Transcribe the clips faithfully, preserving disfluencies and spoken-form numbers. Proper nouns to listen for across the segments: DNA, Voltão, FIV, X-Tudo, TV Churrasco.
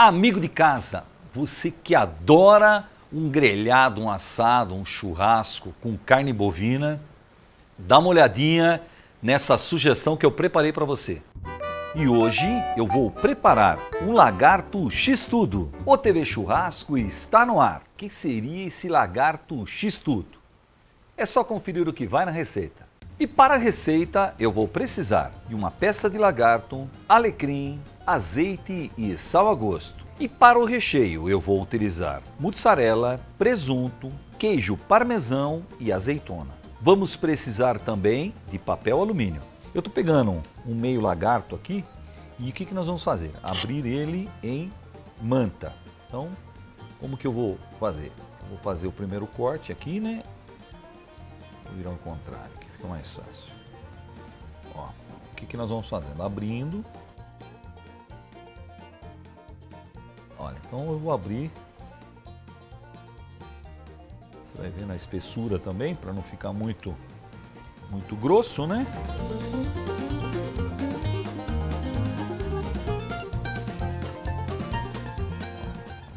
Amigo de casa, você que adora um grelhado, um assado, um churrasco com carne bovina, dá uma olhadinha nessa sugestão que eu preparei para você. E hoje eu vou preparar um lagarto X-Tudo. O T V Churrasco está no ar. O que seria esse lagarto X-Tudo? É só conferir o que vai na receita. E para a receita eu vou precisar de uma peça de lagarto, alecrim, azeite e sal a gosto. E para o recheio eu vou utilizar mussarela, presunto, queijo parmesão e azeitona. Vamos precisar também de papel alumínio. Eu estou pegando um meio lagarto aqui e o que, que nós vamos fazer? Abrir ele em manta. Então, como que eu vou fazer? Eu vou fazer o primeiro corte aqui, né? Vou virar ao contrário, que fica mais fácil. Ó, o que, que nós vamos fazendo? Abrindo. Olha, então eu vou abrir. Você vai vendo a espessura também, para não ficar muito... muito grosso, né?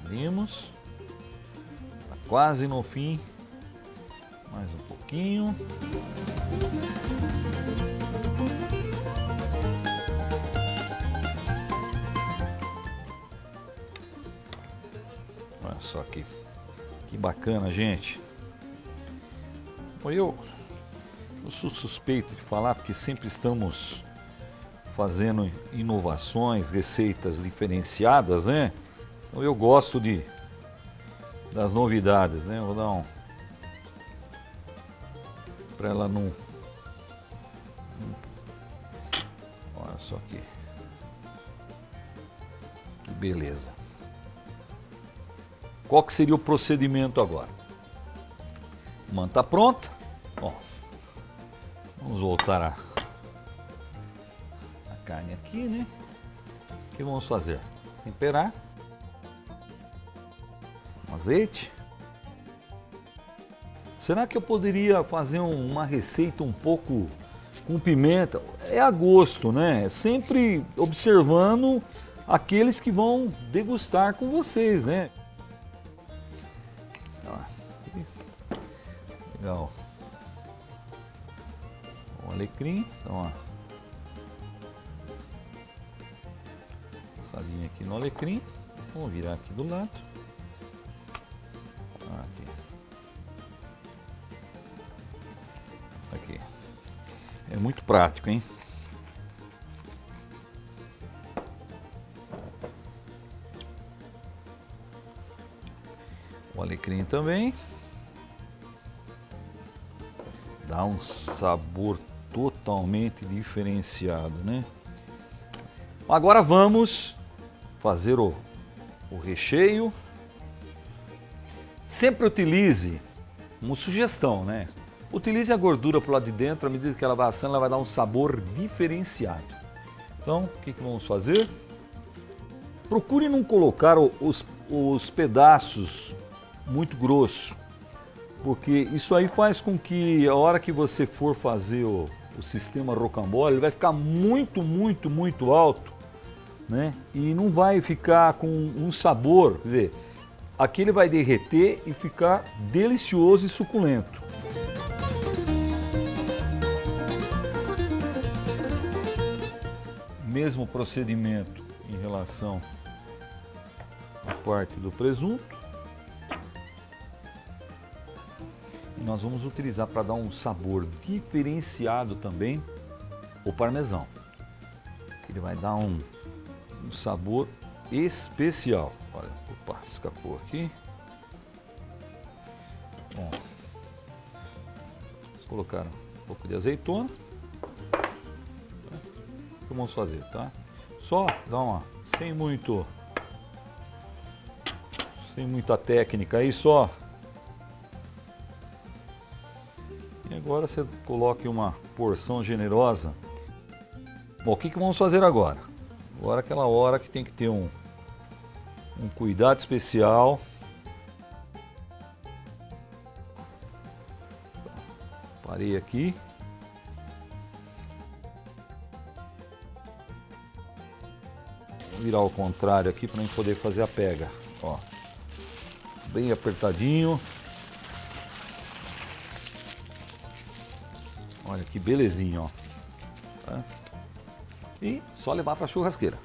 Abrimos. Tá quase no fim. Mais um pouquinho. Olha só que, que bacana, gente. Olha eu... Eu sou suspeito de falar porque sempre estamos fazendo inovações, receitas diferenciadas, né? Então eu gosto de, das novidades, né? Vou dar um... para ela não... Olha só aqui. Que beleza. Qual que seria o procedimento agora? A manta está pronta. Ó. Vamos voltar a, a carne aqui, né? O que vamos fazer? Temperar. Um azeite. Será que eu poderia fazer uma receita um pouco com pimenta? É a gosto, né? Sempre observando aqueles que vão degustar com vocês, né? Legal. Alecrim, então ó, passadinha aqui no alecrim, vamos virar aqui do lado, aqui, aqui, é muito prático, hein? O alecrim também, dá um sabor totalmente diferenciado, né? Agora vamos fazer o, o recheio. Sempre utilize uma sugestão, né? Utilize a gordura para o lado de dentro, à medida que ela vai assando, ela vai dar um sabor diferenciado. Então, o que, que vamos fazer? Procure não colocar os, os pedaços muito grossos, porque isso aí faz com que a hora que você for fazer o, o sistema rocambole, ele vai ficar muito, muito, muito alto, né? E não vai ficar com um sabor, quer dizer, aqui ele vai derreter e ficar delicioso e suculento. Mesmo procedimento em relação à parte do presunto. Nós vamos utilizar para dar um sabor diferenciado também o parmesão. Ele vai dar um, um sabor especial. Olha, opa, escapou aqui. Bom, colocar um pouco de azeitona. O que vamos fazer, tá? Só dá uma, sem muito, sem muita técnica aí, só. Agora você coloque uma porção generosa. Bom, o que, que vamos fazer agora? Agora aquela hora que tem que ter um, um cuidado especial. Parei aqui. virar ao contrário aqui para a gente poder fazer a pega, ó. Bem apertadinho. Olha que belezinha, ó. Tá? E só levar para a churrasqueira.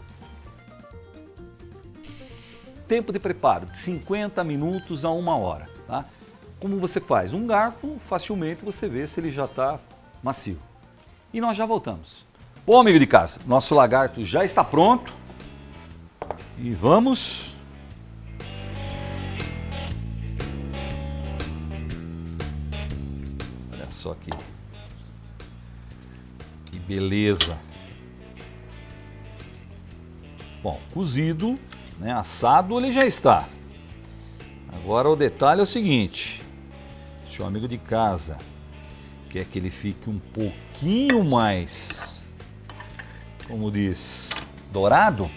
Tempo de preparo, de cinquenta minutos a uma hora, tá? Como você faz? Um garfo, facilmente você vê se ele já está macio. E nós já voltamos. Bom, amigo de casa, nosso lagarto já está pronto. E vamos... Olha só aqui. Que beleza. Bom, cozido, né, assado ele já está. Agora o detalhe é o seguinte. Se o amigo de casa quer que ele fique um pouquinho mais, como diz, dourado,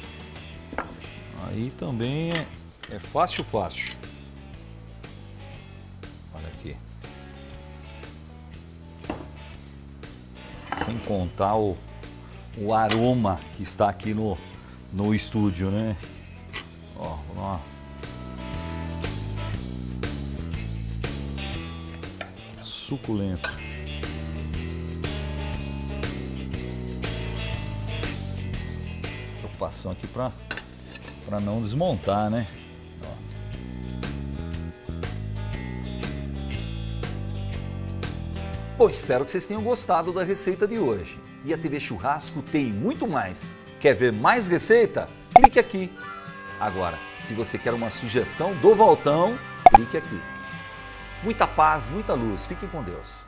aí também é, é fácil, fácil. Olha aqui. Sem contar o, o aroma que está aqui no, no estúdio, né? Ó, vamos lá. Suculento. Preocupação aqui para para não desmontar, né? Ó. Bom, espero que vocês tenham gostado da receita de hoje. E a T V Churrasco tem muito mais. Quer ver mais receita? Clique aqui. Agora, se você quer uma sugestão do Voltão, clique aqui. Muita paz, muita luz. Fiquem com Deus.